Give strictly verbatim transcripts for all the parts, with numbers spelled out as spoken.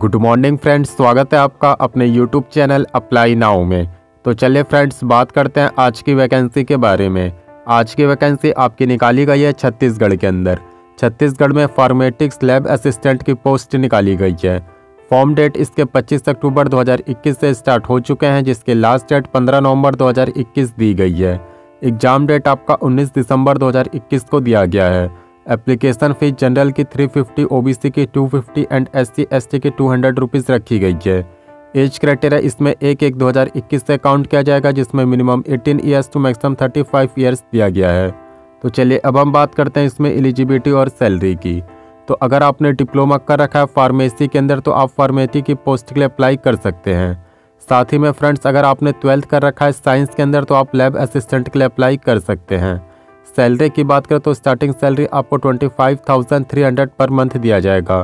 Good morning friends, स्वागत है आपका अपने यूट्यूब चैनल अप्लाई नाउ में। तो चलिए फ्रेंड्स, बात करते हैं आज की वैकेंसी के बारे में। आज की वैकेंसी आपकी निकाली गई है छत्तीसगढ़ के अंदर। छत्तीसगढ़ में फार्मेटिक्स लैब असिस्टेंट की पोस्ट निकाली गई है। फॉर्म डेट इसके पच्चीस अक्टूबर दो हज़ार इक्कीस से स्टार्ट हो चुके हैं, जिसके लास्ट डेट पंद्रह नवंबर दो हज़ार इक्कीस दी गई है। एग्ज़ाम डेट आपका उन्नीस दिसंबर दो हज़ार इक्कीस को दिया गया है। एप्लीकेशन फ़ीस जनरल की तीन सौ पचास, ओबीसी की दो सौ पचास एंड एससी एसटी की दो सौ रुपीस रखी गई है। एज क्राइटेरिया इसमें एक एक दो हज़ार इक्कीस से काउंट किया जाएगा, जिसमें मिनिमम अठारह इयर्स टू मैक्सिमम पैंतीस इयर्स दिया गया है। तो चलिए अब हम बात करते हैं इसमें एलिजिबिलिटी और सैलरी की। तो अगर आपने डिप्लोमा कर रखा है फार्मेसी के अंदर, तो आप फार्मेसी की पोस्ट के लिए अप्लाई कर सकते हैं। साथ ही में फ्रेंड्स, अगर आपने ट्वेल्थ कर रखा है साइंस के अंदर, तो आप लैब असिस्टेंट के लिए अप्लाई कर सकते हैं। सैलरी की बात करें तो स्टार्टिंग सैलरी आपको पच्चीस हज़ार तीन सौ पर मंथ दिया जाएगा।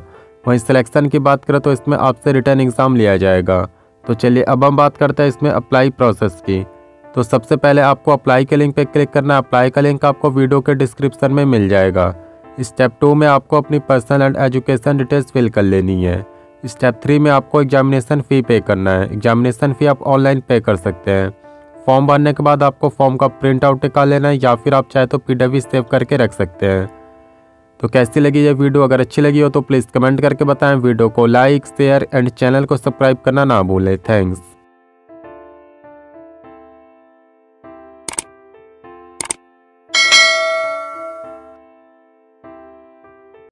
वहीं सिलेक्शन की बात करें तो इसमें आपसे रिटर्न एग्ज़ाम लिया जाएगा। तो चलिए अब हम बात करते हैं इसमें अप्लाई प्रोसेस की। तो सबसे पहले आपको अप्लाई के लिंक पर क्लिक करना है। अप्लाई का लिंक आपको वीडियो के डिस्क्रिप्शन में मिल जाएगा। स्टेप टू में आपको अपनी personal and education details fill कर लेनी है। स्टेप थ्री में आपको एग्जामिनेशन फ़ी पे करना है। एग्जामिनेशन फ़ी आप ऑनलाइन पे कर सकते हैं। फॉर्म भरने के बाद आपको फॉर्म का प्रिंट आउट निकाल लेना है, या फिर आप चाहे तो पीडीएफ सेव करके रख सकते हैं। तो कैसी लगी ये वीडियो? अगर अच्छी लगी हो तो प्लीज़ कमेंट करके बताएं। वीडियो को लाइक, शेयर एंड चैनल को सब्सक्राइब करना ना भूलें। थैंक्स।